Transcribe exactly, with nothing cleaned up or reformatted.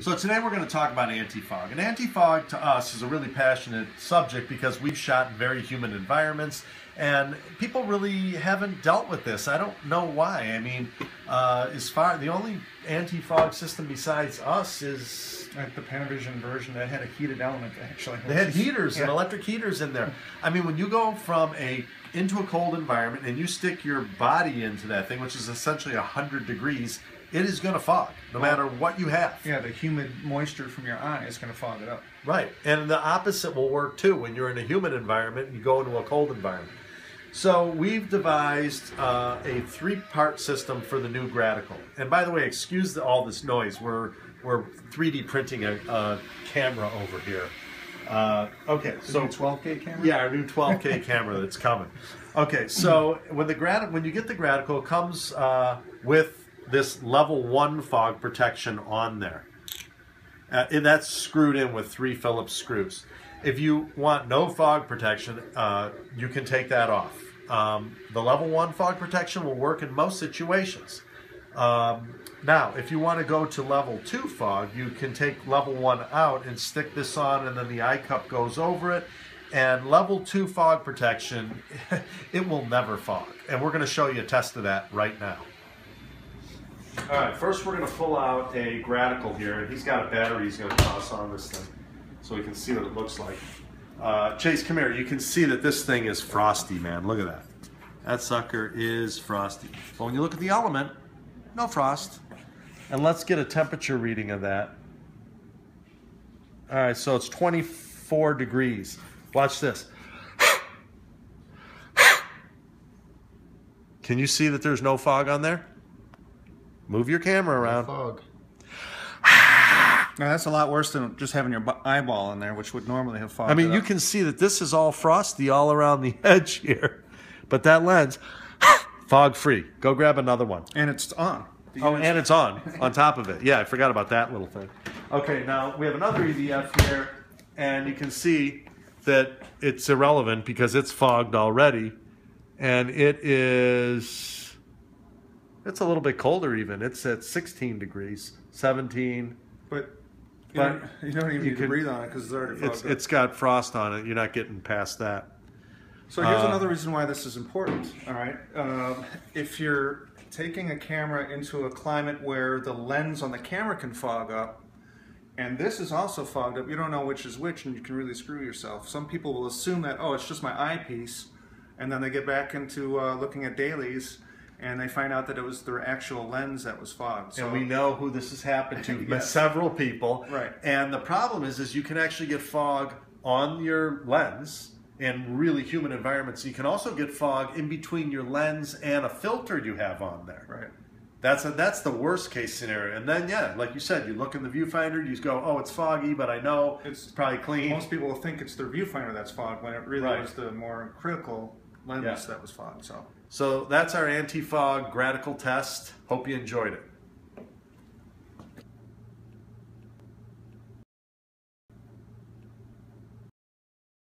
So today we're going to talk about anti-fog. And anti-fog to us is a really passionate subject because we've shot in very humid environments and people really haven't dealt with this. I don't know why. I mean, uh, as far the only anti-fog system besides us is like the Panavision version that had a heated element actually. They had heaters yeah. and electric heaters in there. I mean, when you go from a into a cold environment and you stick your body into that thing, which is essentially a hundred degrees, it is going to fog, no matter what you have. Yeah, the humid moisture from your eye is going to fog it up. Right, and the opposite will work too. When you're in a humid environment, you go into a cold environment. So we've devised uh, a three-part system for the new Graticle. And by the way, excuse the, all this noise. We're, we're three D printing a, a camera over here. Uh, okay, so twelve K camera? Yeah, our new twelve K camera that's coming. Okay, so when the Graticle, when you get the Graticle, it comes uh, with this level one fog protection on there. Uh, and that's screwed in with three Phillips screws. If you want no fog protection, uh, you can take that off. Um, the level one fog protection will work in most situations. Um, now, if you want to go to level two fog, you can take level one out and stick this on, and then the eye cup goes over it. And level two fog protection, it will never fog. And we're going to show you a test of that right now. All right, first we're going to pull out a Graticle here, and he's got a battery he's going to toss on this thing so we can see what it looks like. Uh, Chase, come here. You can see that this thing is frosty, man. Look at that. That sucker is frosty. But when you look at the element, no frost. And let's get a temperature reading of that. All right, so it's twenty-four degrees. Watch this. Can you see that there's no fog on there? Move your camera around. No fog. Now that's a lot worse than just having your eyeball in there, which would normally have fog. I mean, you can see that this is all frosty all around the edge here, but that lens, fog free. Go grab another one. And it's on. Oh, and it's on, on top of it. Yeah, I forgot about that little thing. Okay, now we have another E V F here, and you can see that it's irrelevant because it's fogged already, and it is... It's a little bit colder even. It's at sixteen degrees, seventeen. But, but you don't even you need can, to breathe on it because it's already fogged. It's, it's got frost on it. You're not getting past that. So here's uh, another reason why this is important. All right, um, if you're taking a camera into a climate where the lens on the camera can fog up, and this is also fogged up, you don't know which is which, and you can really screw yourself. Some people will assume that, oh, it's just my eyepiece, and then they get back into uh, looking at dailies, and they find out that it was their actual lens that was fogged. So, and we know who this has happened to, yes. Several people. Right. And the problem is, is you can actually get fog on your lens in really humid environments. You can also get fog in between your lens and a filter you have on there. Right. That's, a, that's the worst case scenario. And then, yeah, like you said, you look in the viewfinder, you go, oh, it's foggy, but I know it's, it's probably clean. Most people will think it's their viewfinder that's fogged when it really right. was the more critical lens yeah. that was fogged. So. So that's our anti-fog Graticle test. Hope you enjoyed it.